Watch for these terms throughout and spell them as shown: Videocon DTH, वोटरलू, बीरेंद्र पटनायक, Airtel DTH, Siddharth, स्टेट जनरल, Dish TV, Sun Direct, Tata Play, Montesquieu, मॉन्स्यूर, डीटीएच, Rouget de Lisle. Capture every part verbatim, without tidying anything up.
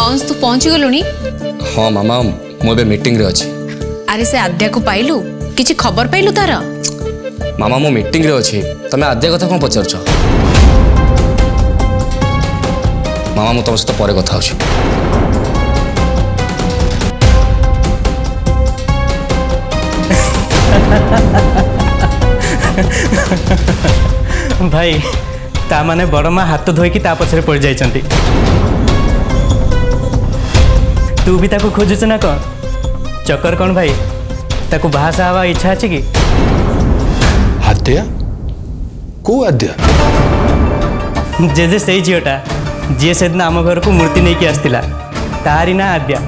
अंश तू पहुंची गलुनी? हां मामा मो बे मीटिंग रे अछि। अरे से आद्या को पाइलु किछि खबर पाइलु तार? मामा मो मीटिंग रे अछि तमे आद्या कथा कोन पचार छ? मामा मो तम सते परे कथा होछि। भाई ता माने बड़ माँ हाथ धोई की ता पछरे पड़ जाई चंती। तू भी ताको खोजुच ना कौन चक्कर कौन भाई ताको भाषा हवा इच्छा अच्छी की आद्या को आद्या जेजे सही झीटा जी से दिन आम घर को मूर्ति नहीं कि आसला तारी ना आद्या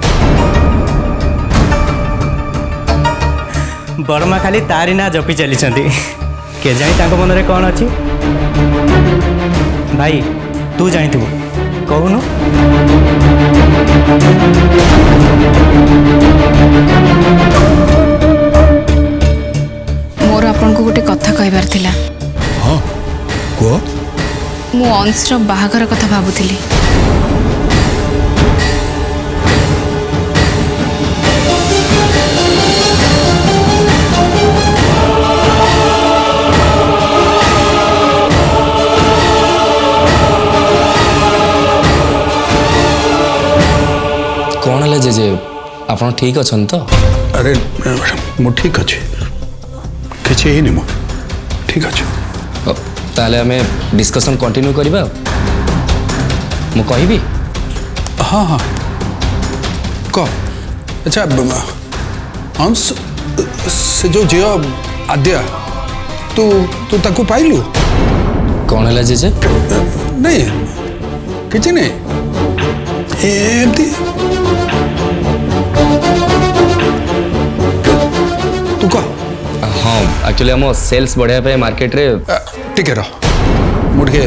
बड़मा खाली तारी ना जपी चली के जानी ताको मन में कौन अच्छी भाई तू जानी थु कहूनु मोर आपन को गोटे कथा कहबार थिला। हां को मु अंश बाहागर कथा भाबुथिली जे आपन ठीक अछन तो? अरे मु ठीक अछि किछे ही निमो ठीक अछि ताले हमें डिस्कशन कंटिन्यू करबा मु कहिबी। हां हां को अच्छा अंश से जो जिया आद्या तू तू ताको पाइलु कोन हला जे जे नहीं किछे नहीं एमती तू का? हाँ एक्चुअली हम सेल्स बढ़िया पे मार्केट रे ठीक है रो मुड़के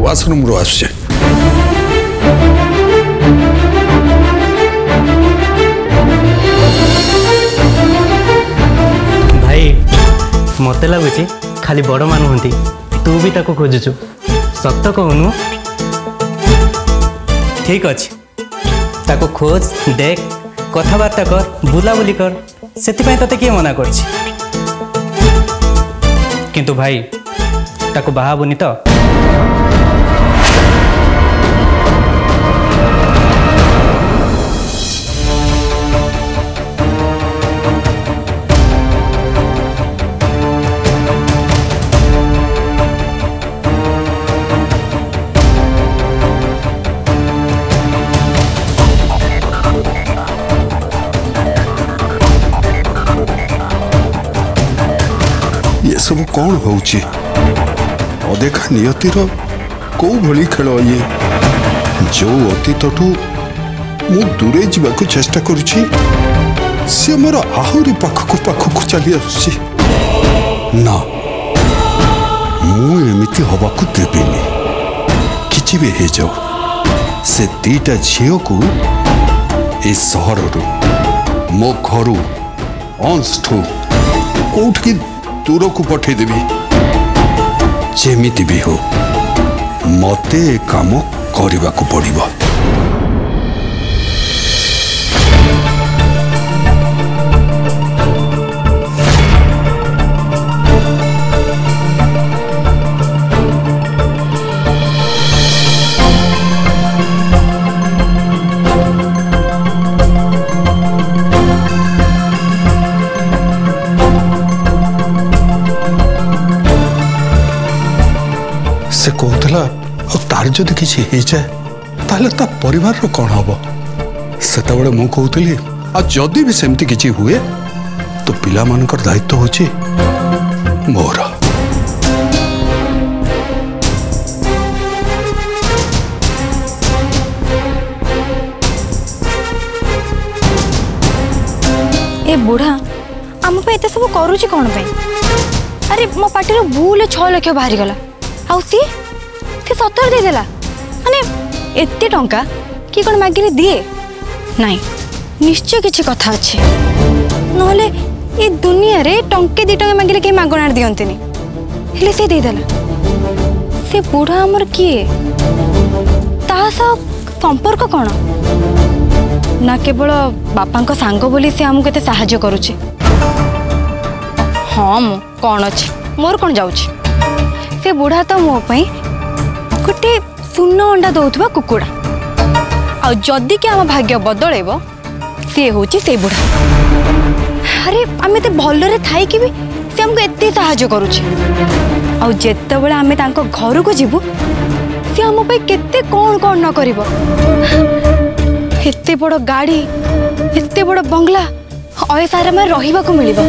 वाशरूम रो आछे भाई मते लागुची खाली बड़ मान होंती तू भी ताको खोजुचु सत्य कहनु ठीक अछि ताको खोज देख कथबार्ता कर बुलाबुली कर से ते किए मना किंतु भाई ताको बाहाबुनी तो सब कौन होची अदेखा नियतिर कौ भली खेल ये जो अतीत मु दूरे जावाक चेष्टा करुची से मोर आहरी पाखक पाखक चली आसुची ना मु एमिति हवाक देबीनी किछि भी हे जाओ से दीटा झियो को ए शहर रो मो घरू अंश ठू कोठ की दूर को पठे देवी जेमिति भी हो मते ए काम करबा को पड़िबा। से कहला और तार जो किसी ताले ता परिवार रो कौन हम से मु कहली आदि भी सेमती किसी हुए तो पिला मानकर दायित्व होची मोर ए बुढ़ा आम पे सब करुची कौन पे अरे मो पार्टी भूल छह लक्ष बाहरी गला आउ सी से सत्तर दे देला माने एते टंका की कोन मागिले दिए नाही निश्चय किछि कथा अछि नहले ए दुनिया रे टंके दि टंके मागिले के मागणार दियंतनी हेले से दे देला से बूढ़ा हमर की ता सब संपर्क कोन ना केवल बापा सांग बोली से आमको ये साहाय्य करुचे। हाँ मु कौन अच्छे मोर कौन जा बुढ़ा तो मोपाई गोटे शून अंडा दौर कुकुड़ा आदि कि आम भाग्य बदल सी हूँ से बुढ़ा। अरे आम एत भलि सी आमको एत साहाय्य करुचे आतेबले आम घर को जीवु सी आम केते कौन कौन न कर एते बड़ गाड़ी एते बड़ बंगला अय सारा में रहिबा को मिलिबा।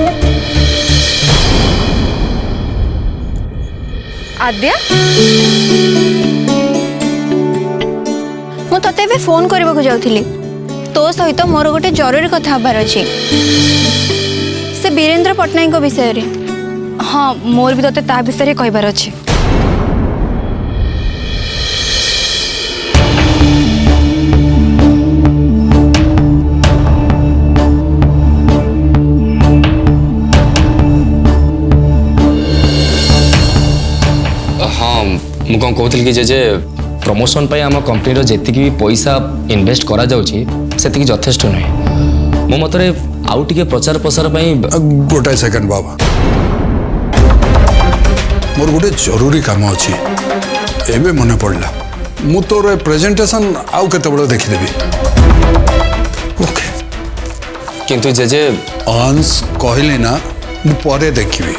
आद्या मु तते बे फोन करबा को जाउथिली तो सहित मोर गोटे जरूरी कथा बार अछि से बीरेंद्र पटनायक को विषय रे। हाँ मोर भी तते ता विषय रे कहबार अछि। मु कौन कहूँ कि जेजे प्रमोशन आम कंपनी जीक भी पैसा इनभेस्ट करा कर जथेष नुहे मो मत आउ टे प्रचार प्रसार गोटाए सेकेंड बाबा मोर गोटे जरूरी काम अच्छी एवं मन पड़ा मु तोर प्रेजेंटेशन आउ के देखीदेवी ओके किंतु जेजे अंश कहली ना मुझे देखी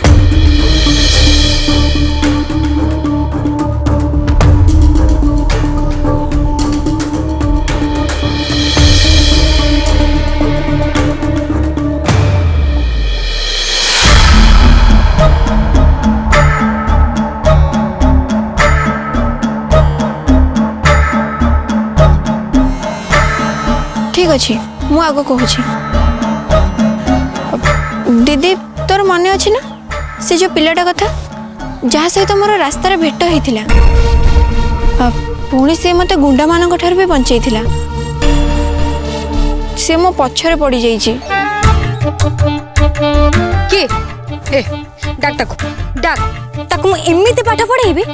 अच्छी मु आगो कहूँ दीदी तोर मन अच्छे ना से जो पिलाटा कथा जहाँ सहित तो मोर रास्तार भेट होता पुणी से मत गुंडा मान भी बंचई से मो पछरे पड़ जाई की डाक ताकु डाक ताकु मु एमिते पाठ पढ़ेबी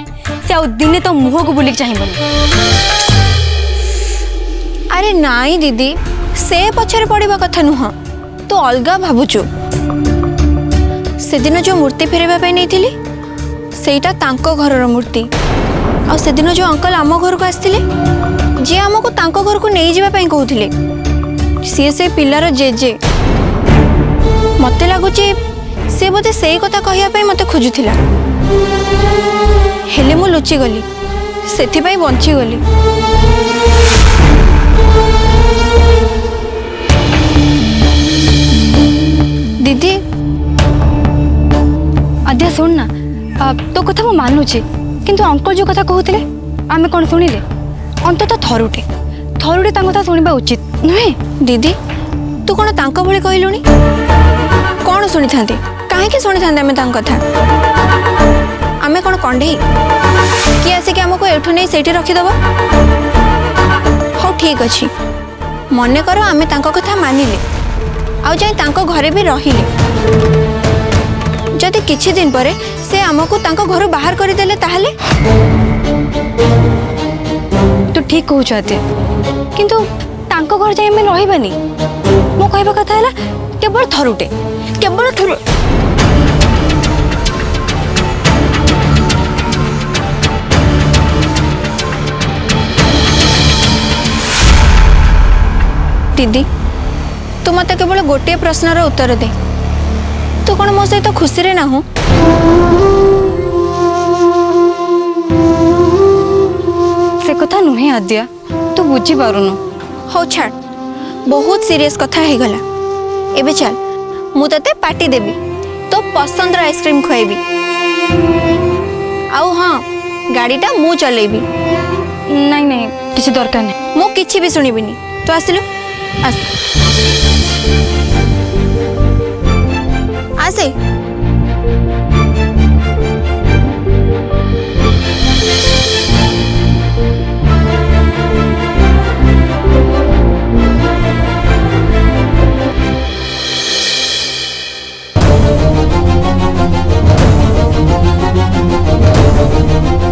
से आ दिने तो मुह को बुलिक चाहिए। अरे नाई दीदी से पछर पड़वा कथा नुह तो अलगा भावुचु से दिन जो मूर्ति फेरवाई नहीं सेटा तांको घरर मूर्ति आ से दिन जो अंकल आम घर को आसते जी आम को तांको घर को नहीं जावाई कहते सी से पिलार जेजे मत लगुच सी बोधे से कथा कहवाई मत खोजुला हेले मु लुचिगली से बचीगली। दीदी अद्या सुन ना तो कथा मु मानुचे किंतु अंकल जो कथा कहते आम कौन शुणिले अंत तो थरुटे थरुटे कथा शुणा उचित नुहे। दीदी तू कौन तांको भली कहलुनी कौन शुणी था कहीं शुणी था आम कथा आम कौन कंडे किए आसिक आमको एठू नहीं से रखिदेव हाँ ठीक अच्छे मन कर आम कथा मानिले आउ जाई तांको घरे भी रहिले जदि किछि दिन परे से आमको तांको घर बाहर करी देले ताहले तो ठीक कहू चाहते किंतु तांको घर जाई में रहिबानी मो कहबा कथा हैला केवल थरुटे केवल थरु दीदी तू मत केवल गोटे प्रश्नर उत्तर दे तू कौन मो सहित खुशी रे ना हूँ से कथा नुहे आद्या तू बुझी पारुनु हौ छाड़ बहुत सीरियस कथा है गला एबे चल मु तते पार्टी देबी तो पसंद रा आइसक्रीम खुआबी आउ हाँ गाड़ीटा मु चलेबी नहीं नहीं किसी दरकार नहीं मु किछि भी सुनिबिनी तो आसिलु आस आसे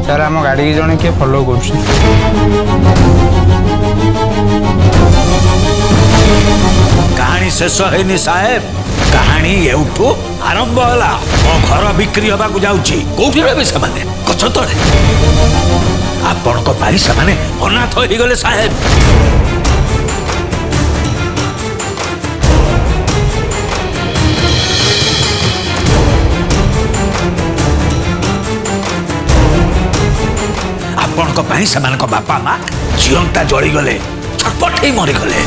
सर आम गाड़ी की जड़े किए फॉलो कर कहानी शेष है साहेब कहानी एवठू आरंभ होला मो घर बिक्री हवा जाऊँगी कौटी रही से गच तले से अनाथ हो गले साहेब से बापा माँ जीवनटा जलिगले छटपट ही मरीगले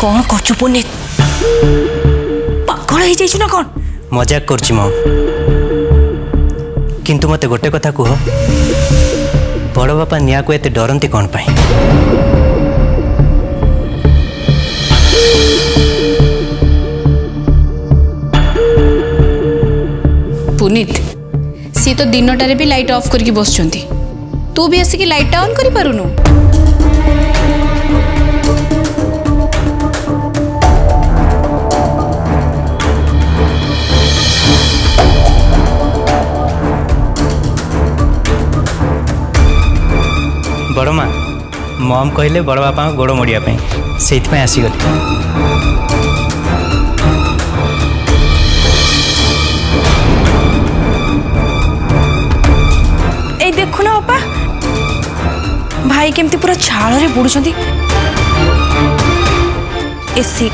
कौन कर चुपुने पागल हो जाइछु ना कौन मजाक करछि म किंतु मते गोटे कथा कह बड़ बापा निया को एते डरंती कौन पाई पुनीत सी तो दिनटारे भी लाइट ऑफ करके बस छंती तू भी आसी की लाइट ऑन करि पारुनु बड़ माँ मम कहले बड़ बापा गोड़ मोड़ापी से आसीगली देखुना बापा भाई केमती पूरा छाल रे बुड़ुछंती एसी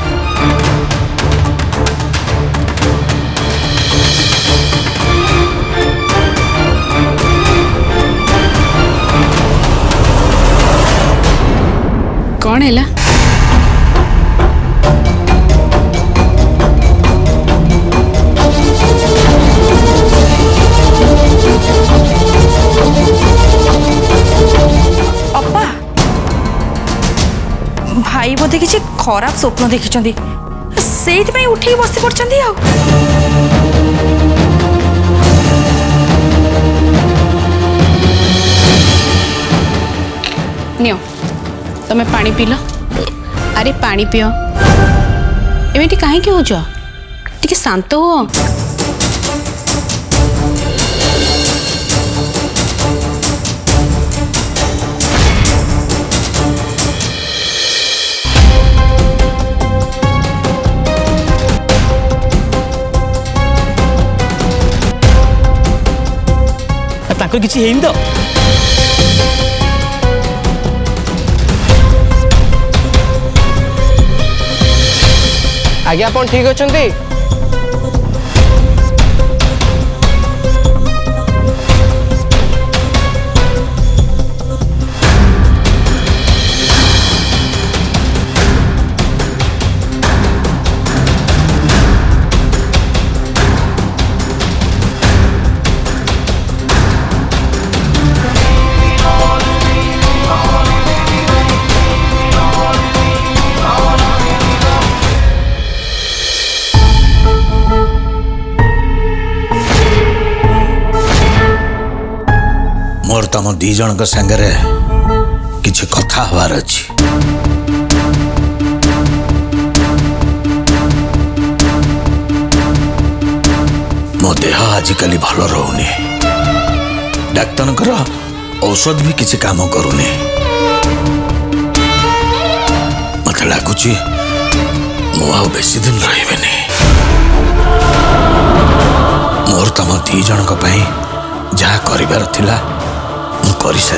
कौन है ला? अप्पा भाई बोधे किसी खराब स्वप्न देखी से उठे बसी पड़े नियो तमे पानी पीलो अरे पानी पियो एमती कहीं हो टिके शांत हो किसी तो आगे अपन ठीक अच्छा तुम दी जन सागर कि कथा हबार अच्छी मो देह आजिकल भल रोनी डाक्तर औषध भी किसी काम करूनी मत लगुच बेसी दिन रही मोर तुम दी जन जहा कर कर सारी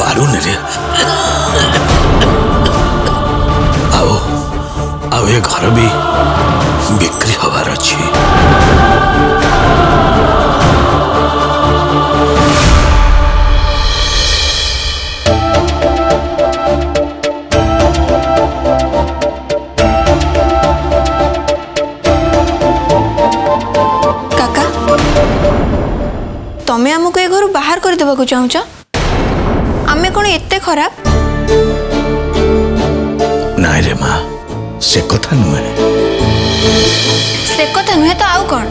पारुन रे आओ आओ ये घर भी बिक्री हबार अच्छी तमें आमको ये घर बाहर कर देवा को चाहूँ आमे कौन एते खराब नाय रे माँ से कथा नुहे से कथा नुहे तो आउ कौन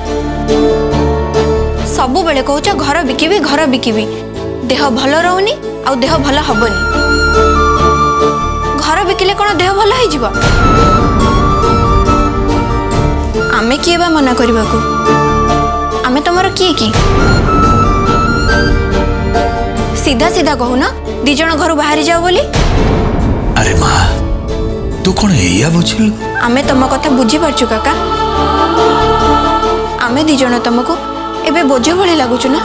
सबु बेले कहूछ घर बिकिबी घर बिकिबी देह भल रहूनी आउ देह भल हबनी घर बिकिले कौन देह भल होई जीव आमे किए बा मना करबा को आमे तमरो किए की सीधा सीधा कहू ना दी जण घर बाहरी जाओ बोली अरे माँ तू कौन एया बुझिल आमे तम कथा बुझी परछु काका आमे दी जण तमको एबे बोझ भले लागुछु ना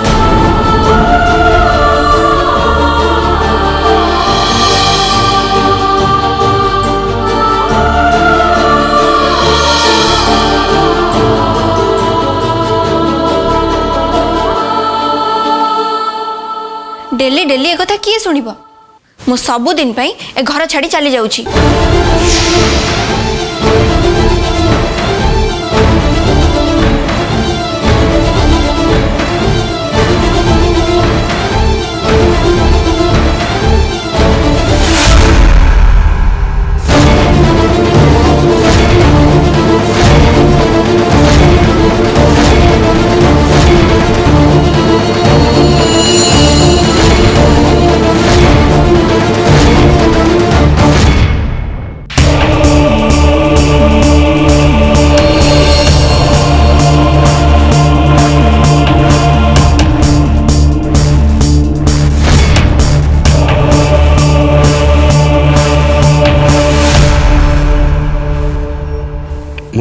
डेली डेली एक कथा किए सुनिबो मो सबु दिन पई ए घर छाड़ी चली जाउची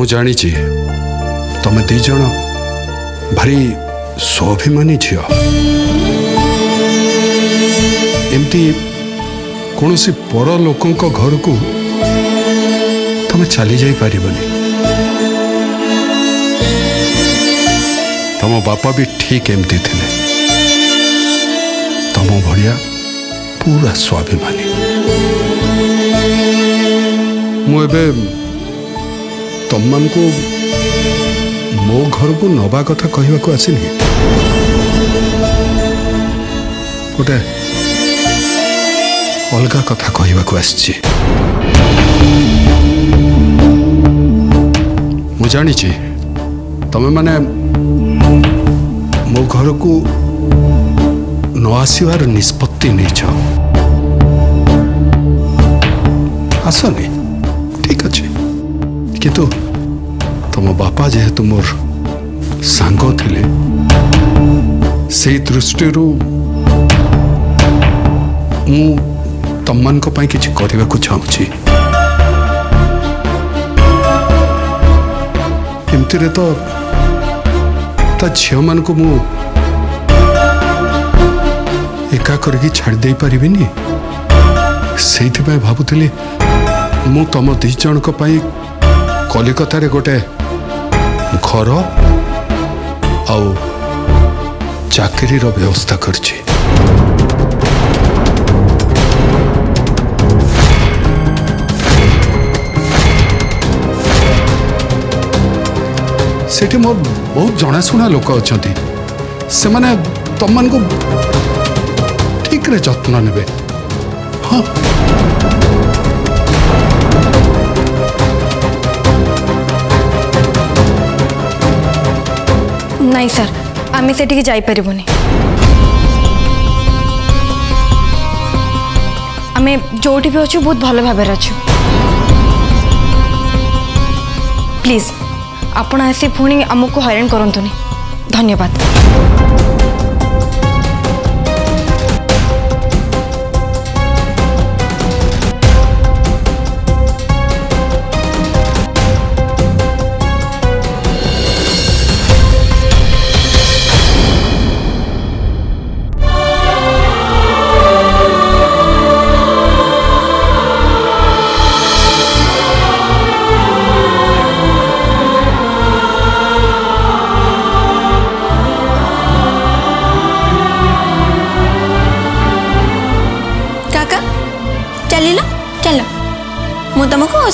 जानी तमें दिज भारी स्वाभिमानी झील एमती कौन सी पर लोक घर को तुम चली जा पार तुम बापा भी ठीक एमती थे तुम भड़िया पूरा स्वाभिमानी मुझे तुम मानू मो घर को नवा कथा कहवा को आसनी गोटे अलग कथा कहवा को आसी मु जानी तमें माने मो घर को न आसवार निष्पत्ति नहीं छ आसनी ठीक अच्छे किंतु तुम बापा जेहेतु मोर सांग थिले से दृष्टि मु तुम मान कि चाहूँगी एमती तो झी मान मु एका करके छाड़दे पारि से भावुली मु तुम दिज कलिकतार गोटे घर आउ चाकरी रो व्यवस्था करछि सेठी मोर बहुत जनाशुना लोक अच्छा से माने तुम मान को ठीक रे जत्न नेबे हाँ नहीं सर आम से जापरबूनि आम जो भी अच्छे बहुत भल भाव अच्छे प्लीज आपण आसी पुणी आमको हैरान करंतुनी धन्यवाद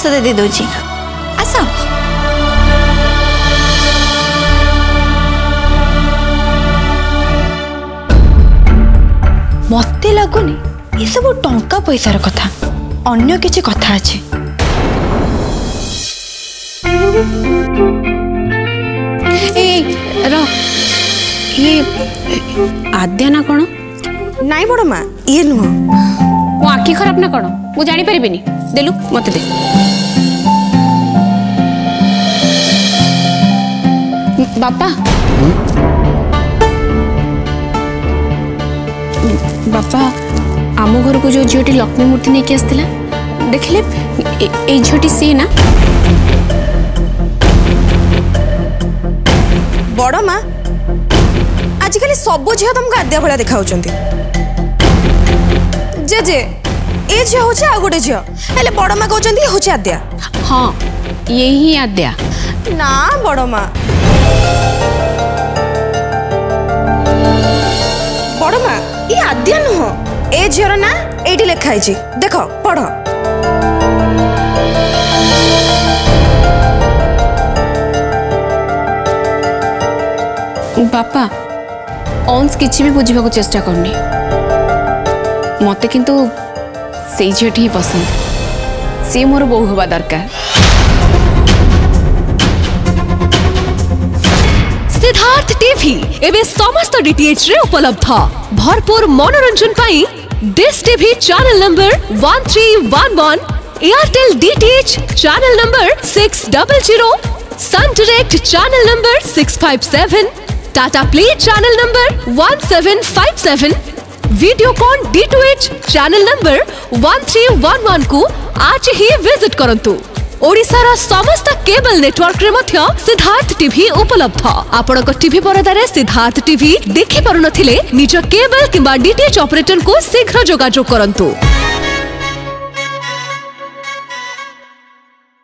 ଔଷଧ ଦେଇ ଦେଉଛି। ଆସ। ମତେ ଲାଗୁନି ଏସବୁ ଟଙ୍କା ପଇସାର କଥା, ଅନ୍ୟ କିଛି କଥା ଅଛି। ଏଇ ର ଇଏ ଆଦ୍ୟା ନା କ'ଣ? ନାଇଁ ବଡ଼ ମା, ଇଏ ନୁହଁ। ମୋ ଆଖି ଖରାପ ନା କ'ଣ? ମୁଁ ଜାଣିପାରିବିନି। ଦେଲୁ ମତେ ଦେ। ବାପା बापा आम घर को जो झीटी लक्ष्मी मूर्ति नहीं कि आसला देखिले ये झीटी सी ना बड़ माँ आजिकल सब झी तुमको आद्या भाया देखा जेजे ये झी हूँ आ गोटे झील बड़ माँ कहते हूँ आद्या। हाँ ये ही आद्या ना बड़ माँ। बड़ माँ ये आद्या नुह ए झीर ना ये लिखाई देख पढ़ बापा अंश किसी भी बुझा चेष्टा करनी मत किंतु से झीट ही पसंद सी मोर बो हवा दरकार। सिद्धार्थ टीवी एवं समस्त डीटीएच रे उपलब्ध भरपूर मनोरंजन पाई dish TV channel number one three one one, Airtel डीटीएच channel number six double zero, Sun Direct channel number six five seven, Tata Play channel number one seven five seven, Videocon डीटीएच channel number one three one one को आज ही visit करंतु। ओडिशा रा समस्त cable network रे मध्य Siddharth TV उपलब्ध। आपण को TV परदा रे सिद्धार्थ टीवी देखि पारु नथिले निज केबल किबा डीटीएच ऑपरेटर को शीघ्र जोगाजोग करंतु।